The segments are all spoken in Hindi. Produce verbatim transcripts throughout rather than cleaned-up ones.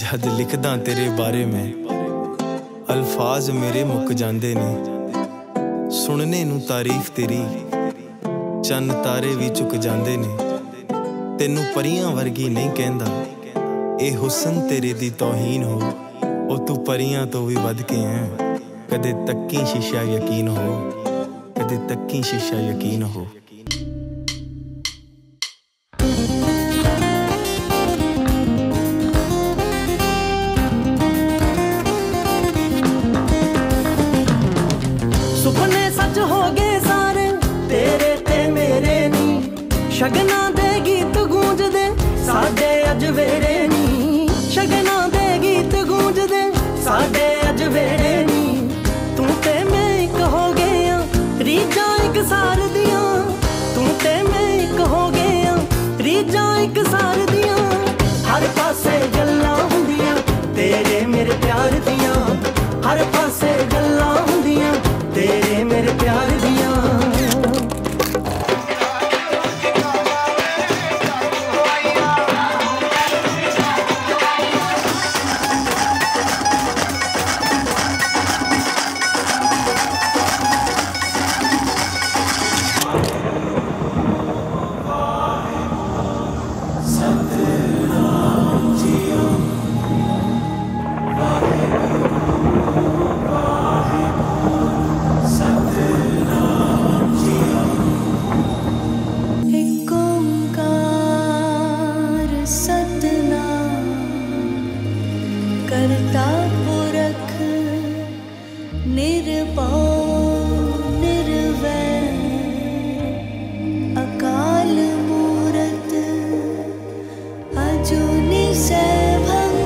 जद लिखदा तेरे बारे में अल्फाज मेरे मुक जांदे ने, सुनने नू तारीफ तेरी चंद तारे भी चुक जांदे ने। तेनू परियां वर्गी नहीं कहंदा, ए हुस्न तेरे दी तौहीन हो, ओ तू परियां तो भी वध के है। कदे तक्की शीशा यकीन हो, कदे तक्की शीशा यकीन हो। सुपने सच हो गए सारे तेरे ते मेरे नी, शगना दे गीत गूंज दे साडे अज वेरे नी, शगना दे गीत गूंज दे साडे अज वेरे नी। तू ते मैं एक हो गया रीजां एक सार दियां, तू ते मैं एक हो गया रीजां एक सार दियां। हर पासे गल्लां हुंदियां तेरे मेरे प्यार दियां, हर पासे गल्लां हुंदियां तेरे मेरे प्यार दिया। करता पुरख निर्भव निर्वैर अकाल मूरत अजूनी सैभं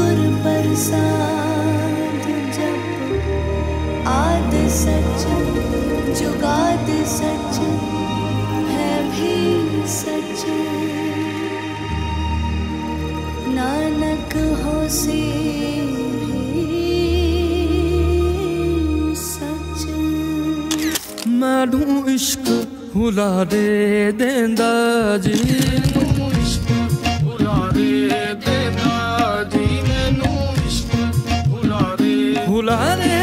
गुर प्रसाद जप आदि सच जुगाद सच है भी सच। नानक हो से सच मैनू इश्क भुला दे देंदा जी, मैनू इश्क भुला दे देंदा जी, मैनू इश्क भुला दे भुला दे।